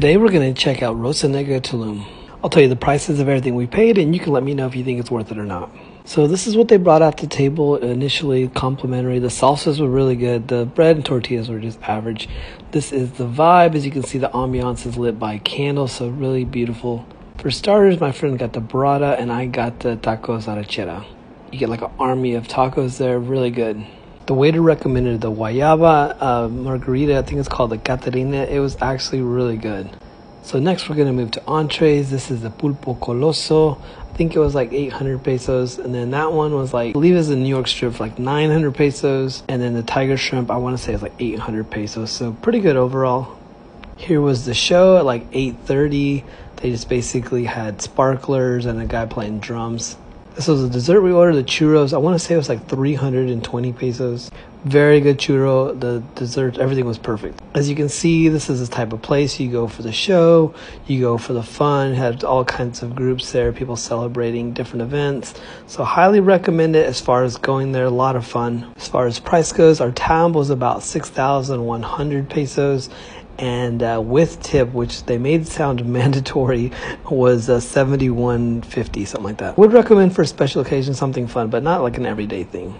Today we're going to check out Rosa Negra Tulum. I'll tell you the prices of everything we paid and you can let me know if you think it's worth it or not. So this is what they brought out to the table initially, complimentary. The salsas were really good. The bread and tortillas were just average. This is the vibe. As you can see, the ambiance is lit by candles, so really beautiful. For starters, my friend got the burrata and I got the tacos arachera. You get like an army of tacos there, really good. The waiter recommended the guayaba margarita, I think it's called the caterina. It was actually really good. So next we're going to move to entrees. This is the pulpo coloso. I think it was like 800 pesos. And then that one was like, I believe it was a New York strip for like 900 pesos. And then the tiger shrimp, I want to say it's like 800 pesos. So pretty good overall. Here was the show at like 8:30. They just basically had sparklers and a guy playing drums. This was a dessert we ordered, the churros. I want to say it was like 320 pesos. Very good churro. The dessert, everything was perfect. As you can see, this is the type of place you go for the show, you go for the fun. Had all kinds of groups there, people celebrating different events. So highly recommend it as far as going there. A lot of fun. As far as price goes, our tab was about 6,100 pesos. And with tip, which they made sound mandatory, was 71.50, something like that. Would recommend for a special occasion, something fun, but not like an everyday thing.